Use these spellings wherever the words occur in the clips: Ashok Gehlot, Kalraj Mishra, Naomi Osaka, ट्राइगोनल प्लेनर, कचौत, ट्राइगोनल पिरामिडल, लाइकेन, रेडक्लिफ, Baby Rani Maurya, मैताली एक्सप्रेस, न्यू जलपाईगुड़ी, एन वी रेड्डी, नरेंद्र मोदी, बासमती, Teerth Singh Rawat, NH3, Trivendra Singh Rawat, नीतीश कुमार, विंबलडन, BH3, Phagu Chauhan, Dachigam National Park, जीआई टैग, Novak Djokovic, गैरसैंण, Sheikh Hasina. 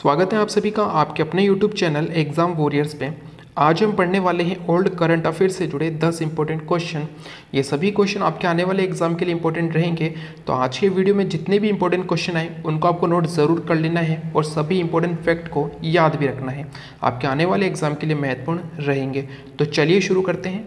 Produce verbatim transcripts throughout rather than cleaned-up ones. स्वागत है आप सभी का आपके अपने यूट्यूब चैनल एग्ज़ाम वॉरियर्स पे। आज हम पढ़ने वाले हैं ओल्ड करंट अफेयर से जुड़े दस इंपॉर्टेंट क्वेश्चन। ये सभी क्वेश्चन आपके आने वाले एग्जाम के लिए इंपॉर्टेंट रहेंगे, तो आज के वीडियो में जितने भी इंपॉर्टेंट क्वेश्चन आए उनको आपको नोट ज़रूर कर लेना है और सभी इंपॉर्टेंट फैक्ट को याद भी रखना है, आपके आने वाले एग्जाम के लिए महत्वपूर्ण रहेंगे। तो चलिए शुरू करते हैं।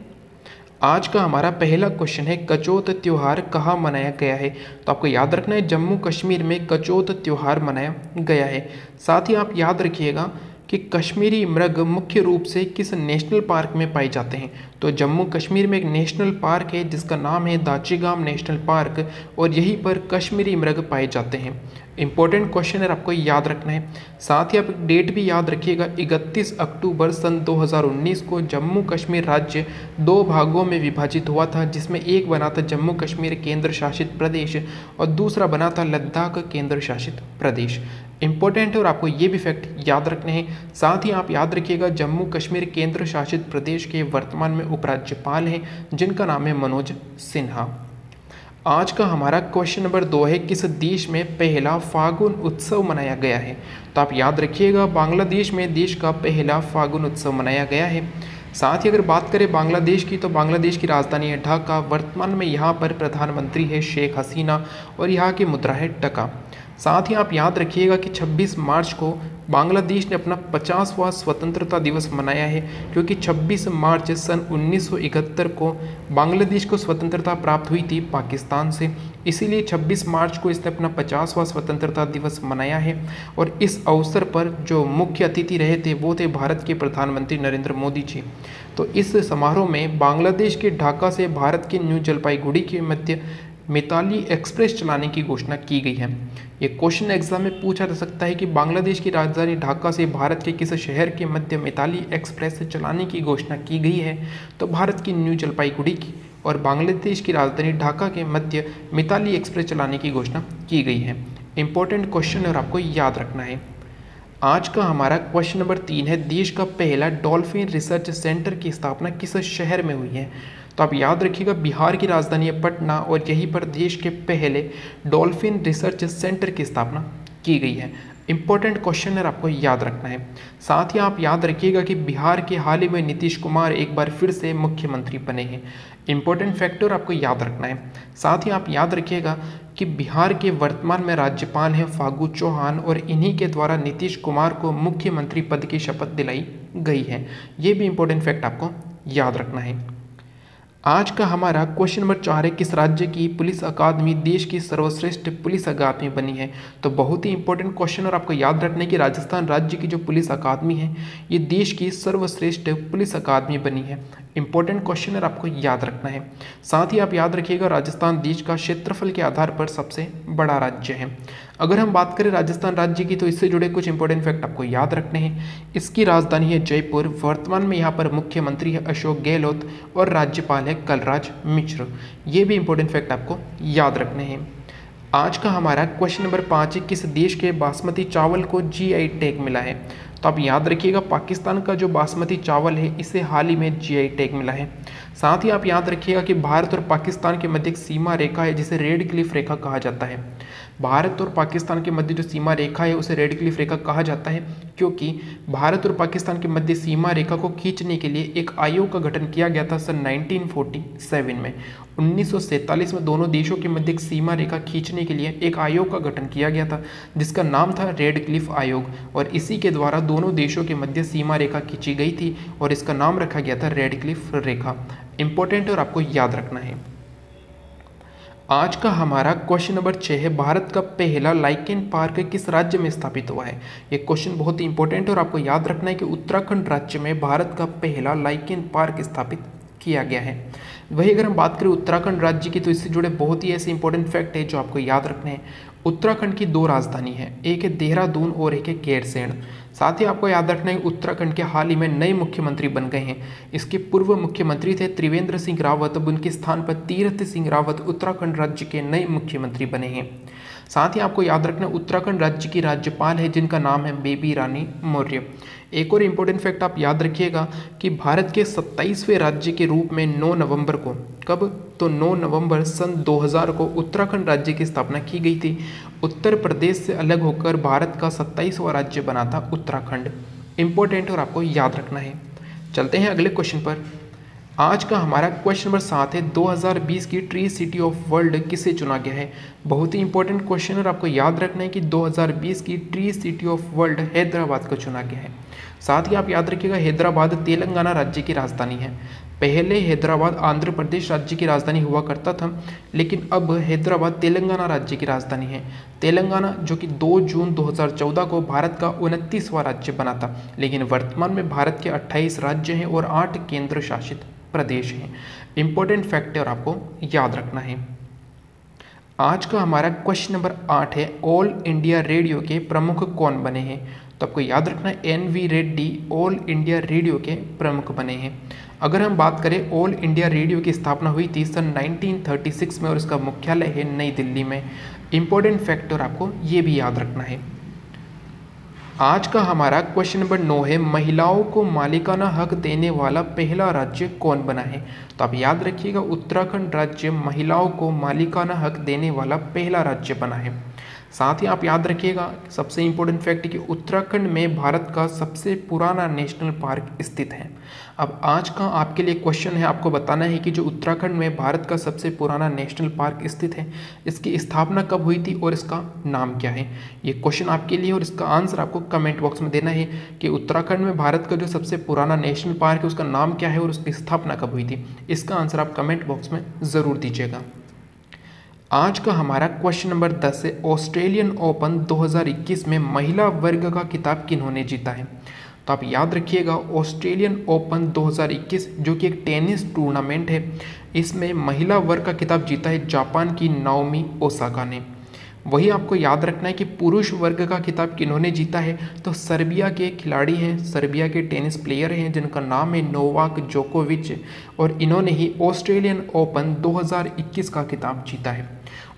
आज का हमारा पहला क्वेश्चन है, कचौत त्यौहार कहाँ मनाया गया है? तो आपको याद रखना है जम्मू कश्मीर में कचौत त्यौहार मनाया गया है। साथ ही आप याद रखिएगा कि कश्मीरी मृग मुख्य रूप से किस नेशनल पार्क में पाए जाते हैं? तो जम्मू कश्मीर में एक नेशनल पार्क है जिसका नाम है दाचीगाम नेशनल पार्क, और यहीं पर कश्मीरी मृग पाए जाते हैं। इंपॉर्टेंट क्वेश्चन है, आपको याद रखना है। साथ ही आप एक डेट भी याद रखिएगा, इकतीस अक्टूबर सन दो हज़ार उन्नीस को जम्मू कश्मीर राज्य दो भागों में विभाजित हुआ था, जिसमें एक बना था जम्मू कश्मीर केंद्र शासित प्रदेश और दूसरा बना था लद्दाख केंद्र शासित प्रदेश। इंपॉर्टेंट है और आपको ये भी फैक्ट याद रखने हैं। साथ ही आप याद रखिएगा जम्मू कश्मीर केंद्र शासित प्रदेश के वर्तमान में उपराज्यपाल हैं जिनका नाम है मनोज सिन्हा। आज का हमारा क्वेश्चन नंबर दो है, किस देश में पहला फागुन उत्सव मनाया गया है? तो आप याद रखिएगा बांग्लादेश में देश का पहला फागुन उत्सव मनाया गया है। साथ ही अगर बात करें बांग्लादेश की, तो बांग्लादेश की राजधानी है ढाका। वर्तमान में यहाँ पर प्रधानमंत्री है शेख हसीना और यहाँ की मुद्रा है टका। साथ ही आप याद रखिएगा कि छब्बीस मार्च को बांग्लादेश ने अपना पचासवां स्वतंत्रता दिवस मनाया है, क्योंकि छब्बीस मार्च सन उन्नीस सौ इकहत्तर को बांग्लादेश को स्वतंत्रता प्राप्त हुई थी पाकिस्तान से, इसीलिए छब्बीस मार्च को इसने अपना पचासवां स्वतंत्रता दिवस मनाया है। और इस अवसर पर जो मुख्य अतिथि रहे थे वो थे भारत के प्रधानमंत्री नरेंद्र मोदी जी। तो इस समारोह में बांग्लादेश के ढाका से भारत के न्यू जलपाईगुड़ी के मध्य मैताली एक्सप्रेस चलाने की घोषणा की गई है। ये क्वेश्चन एग्जाम में पूछा जा सकता है कि बांग्लादेश की राजधानी ढाका से भारत के किस शहर के मध्य मैताली एक्सप्रेस चलाने की घोषणा की गई है? तो भारत की न्यू जलपाईगुड़ी की और बांग्लादेश की राजधानी ढाका के मध्य मैताली एक्सप्रेस चलाने की घोषणा की गई है। इंपॉर्टेंट क्वेश्चन और आपको याद रखना है। आज का हमारा क्वेश्चन नंबर तीन है, देश का पहला डॉल्फिन रिसर्च सेंटर की स्थापना किस शहर में हुई है? तो आप याद रखिएगा बिहार की राजधानी है पटना और यहीं पर देश के पहले डॉल्फिन रिसर्च सेंटर की स्थापना की गई है। इंपॉर्टेंट क्वेश्चन है, आपको याद रखना है। साथ ही आप याद रखिएगा कि बिहार के हाल ही में नीतीश कुमार एक बार फिर से मुख्यमंत्री बने हैं। इंपॉर्टेंट फैक्टर आपको याद रखना है। साथ ही आप याद रखिएगा कि बिहार के वर्तमान में राज्यपाल हैं फागू चौहान और इन्हीं के द्वारा नीतीश कुमार को मुख्यमंत्री पद की शपथ दिलाई गई है। ये भी इंपॉर्टेंट फैक्ट आपको याद रखना है। आज का हमारा क्वेश्चन नंबर चार है, किस राज्य की पुलिस अकादमी देश की सर्वश्रेष्ठ पुलिस अकादमी बनी है? तो बहुत ही इंपॉर्टेंट क्वेश्चन और आपको याद रखने की राजस्थान राज्य की जो पुलिस अकादमी है ये देश की सर्वश्रेष्ठ पुलिस अकादमी बनी है। इंपॉर्टेंट क्वेश्चन और आपको याद रखना है। साथ ही आप याद रखिएगा राजस्थान देश का क्षेत्रफल के आधार पर सबसे बड़ा राज्य है। अगर हम बात करें राजस्थान राज्य की, तो इससे जुड़े कुछ इंपॉर्टेंट फैक्ट आपको याद रखने हैं। इसकी राजधानी है जयपुर। वर्तमान में यहाँ पर मुख्यमंत्री है अशोक गहलोत और राज्यपाल है कलराज मिश्र। ये भी इंपॉर्टेंट फैक्ट आपको याद रखने हैं। आज का हमारा क्वेश्चन नंबर पाँच है, किस देश के बासमती चावल को जीआई टैग मिला है? तो आप याद रखिएगा पाकिस्तान का जो बासमती चावल है इसे हाल ही में जीआई टैग मिला है। साथ ही आप याद रखिएगा कि भारत और पाकिस्तान के मध्य एक सीमा रेखा है जिसे रेडक्लिफ रेखा कहा जाता है। भारत और पाकिस्तान के मध्य जो सीमा रेखा है उसे रेडक्लिफ रेखा कहा जाता है, क्योंकि भारत और पाकिस्तान के मध्य सीमा रेखा को खींचने के लिए एक आयोग का गठन किया गया था सन उन्नीस सौ सैंतालीस में। उन्नीस सौ सैंतालीस में दोनों देशों के मध्य एक सीमा रेखा खींचने के लिए एक आयोग का गठन किया गया था जिसका नाम था रेडक्लिफ आयोग, और इसी के द्वारा दोनों देशों के मध्य सीमा रेखा खींची गई थी और इसका नाम रखा गया था रेडक्लिफ रेखा। इंपॉर्टेंट और आपको याद रखना है। आज का हमारा क्वेश्चन नंबर छः है, भारत का पहला लाइकेन पार्क किस राज्य में स्थापित हुआ है? ये क्वेश्चन बहुत ही इंपॉर्टेंट है और आपको याद रखना है कि उत्तराखंड राज्य में भारत का पहला लाइकेन पार्क स्थापित किया गया है। वही अगर हम बात करें उत्तराखंड राज्य की, तो इससे जुड़े बहुत ही ऐसे इंपॉर्टेंट फैक्ट है जो आपको याद रखने हैं। उत्तराखंड की दो राजधानी है, एक है देहरादून और एक है गैरसैंण। साथ ही आपको याद रखना है उत्तराखंड के हाल ही में नए मुख्यमंत्री बन गए हैं। इसके पूर्व मुख्यमंत्री थे त्रिवेंद्र सिंह रावत, अब उनके स्थान पर तीर्थ सिंह रावत उत्तराखंड राज्य के नए मुख्यमंत्री बने हैं। साथ ही आपको याद रखना है उत्तराखंड राज्य की राज्यपाल है जिनका नाम है बेबी रानी मौर्य। एक और इम्पोर्टेंट फैक्ट आप याद रखिएगा कि भारत के सत्ताईसवें राज्य के रूप में नौ नवंबर को, कब, तो नौ नवंबर सन दो हज़ार को उत्तराखंड राज्य की स्थापना की गई थी। उत्तर प्रदेश से अलग होकर भारत का सत्ताईसवां राज्य बना था उत्तराखंड। इम्पोर्टेंट और आपको याद रखना है। चलते हैं अगले क्वेश्चन पर। आज का हमारा क्वेश्चन नंबर सात है, दो हज़ार बीस की ट्री सिटी ऑफ वर्ल्ड किसे चुना गया है। बहुत ही इंपॉर्टेंट क्वेश्चन और आपको याद रखना है कि दो हज़ार बीस की tree city of world Hyderabad को चुना गया है। साथ ही आप याद रखिएगा हैदराबाद तेलंगाना राज्य की राजधानी है। पहले हैदराबाद आंध्र प्रदेश राज्य की राजधानी हुआ करता था, लेकिन अब हैदराबाद तेलंगाना राज्य की राजधानी है। तेलंगाना जो कि दो जून दो हज़ार चौदह को भारत का उनतीसवां राज्य बना था, लेकिन वर्तमान में भारत के अट्ठाईस राज्य हैं और आठ केंद्र शासित प्रदेश हैं। इंपॉर्टेंट फैक्टर आपको याद रखना है। आज का हमारा क्वेश्चन नंबर आठ है, ऑल इंडिया रेडियो के प्रमुख कौन बने हैं। तो आपको याद रखना है एन वी रेड्डी all India radio के प्रमुख बने हैं। अगर हम बात करें ऑल इंडिया रेडियो की स्थापना हुई थी सन उन्नीस सौ छत्तीस में और इसका मुख्यालय है नई दिल्ली में। इंपॉर्टेंट फैक्टर आपको ये भी याद रखना है। आज का हमारा क्वेश्चन नंबर नौ है, महिलाओं को मालिकाना हक देने वाला पहला राज्य कौन बना है। तो आप याद रखिएगा उत्तराखंड राज्य महिलाओं को मालिकाना हक देने वाला पहला राज्य बना है। साथ ही आप याद रखिएगा सबसे इम्पोर्टेंट फैक्ट कि उत्तराखंड में भारत का सबसे पुराना नेशनल पार्क स्थित है। अब आज का आपके लिए क्वेश्चन है, आपको बताना है कि जो उत्तराखंड में भारत का सबसे पुराना नेशनल पार्क स्थित है, इसकी स्थापना कब हुई थी और इसका नाम क्या है। ये क्वेश्चन आपके लिए और इसका आंसर आपको कमेंट बॉक्स में देना है कि उत्तराखंड में भारत का जो सबसे पुराना नेशनल पार्क है उसका नाम क्या है और उसकी स्थापना कब हुई थी। इसका आंसर आप कमेंट बॉक्स में ज़रूर दीजिएगा। आज का हमारा क्वेश्चन नंबर दस है, ऑस्ट्रेलियन ओपन दो हज़ार इक्कीस में महिला वर्ग का खिताब किन्होंने जीता है। तो आप याद रखिएगा ऑस्ट्रेलियन ओपन दो हज़ार इक्कीस जो कि एक टेनिस टूर्नामेंट है, इसमें महिला वर्ग का खिताब जीता है जापान की नाओमी ओसाका ने। वही आपको याद रखना है कि पुरुष वर्ग का खिताब किन्होंने जीता है। तो सर्बिया के खिलाड़ी हैं, सर्बिया के टेनिस प्लेयर हैं जिनका नाम है नोवाक जोकोविच, और इन्होंने ही ऑस्ट्रेलियन ओपन दो हज़ार इक्कीस का खिताब जीता है।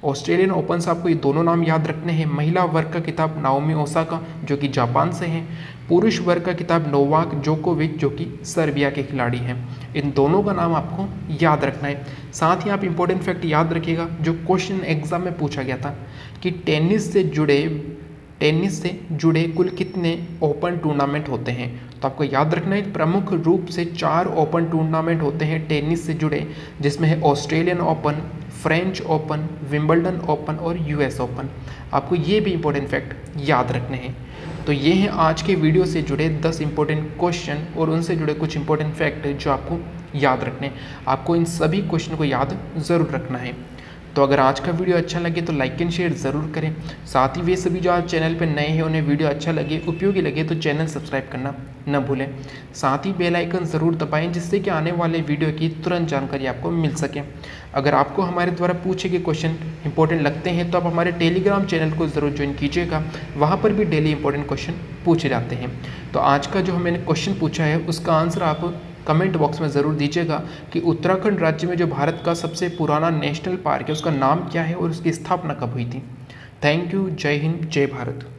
ऑस्ट्रेलियन ओपन से आपको ये दोनों नाम याद रखने हैं। महिला वर्ग का खिताब नाओमी ओसाका जो कि जापान से हैं, पुरुष वर्ग का खिताब नोवाक जोकोविच जो कि सर्बिया के खिलाड़ी हैं। इन दोनों का नाम आपको याद रखना है। साथ ही आप इम्पोर्टेंट फैक्ट याद रखिएगा जो क्वेश्चन एग्जाम में पूछा गया था कि टेनिस से जुड़े टेनिस से जुड़े कुल कितने ओपन टूर्नामेंट होते हैं। तो आपको याद रखना है प्रमुख रूप से चार ओपन टूर्नामेंट होते हैं टेनिस से जुड़े, जिसमें है Australian open, French open, विंबलडन open और यूएस ओपन। आपको ये भी इम्पोर्टेंट फैक्ट याद रखने हैं। तो ये हैं आज के वीडियो से जुड़े दस इंपॉर्टेंट क्वेश्चन और उनसे जुड़े कुछ इंपॉर्टेंट फैक्ट जो आपको याद रखने। आपको इन सभी क्वेश्चन को याद ज़रूर रखना है। तो अगर आज का वीडियो अच्छा लगे तो लाइक एंड शेयर ज़रूर करें। साथ ही वे सभी जो आज चैनल पर नए हैं उन्हें वीडियो अच्छा लगे, उपयोगी लगे तो चैनल सब्सक्राइब करना न भूलें। साथ ही बेल आइकन ज़रूर दबाएं जिससे कि आने वाले वीडियो की तुरंत जानकारी आपको मिल सके। अगर आपको हमारे द्वारा पूछे गए क्वेश्चन इंपॉर्टेंट लगते हैं तो आप हमारे टेलीग्राम चैनल को ज़रूर ज्वाइन कीजिएगा, वहाँ पर भी डेली इंपॉर्टेंट क्वेश्चन पूछे जाते हैं। तो आज का जो मैंने क्वेश्चन पूछा है उसका आंसर आप कमेंट बॉक्स में ज़रूर दीजिएगा कि उत्तराखंड राज्य में जो भारत का सबसे पुराना नेशनल पार्क है उसका नाम क्या है और उसकी स्थापना कब हुई थी। Thank you. जय हिंद, जय भारत।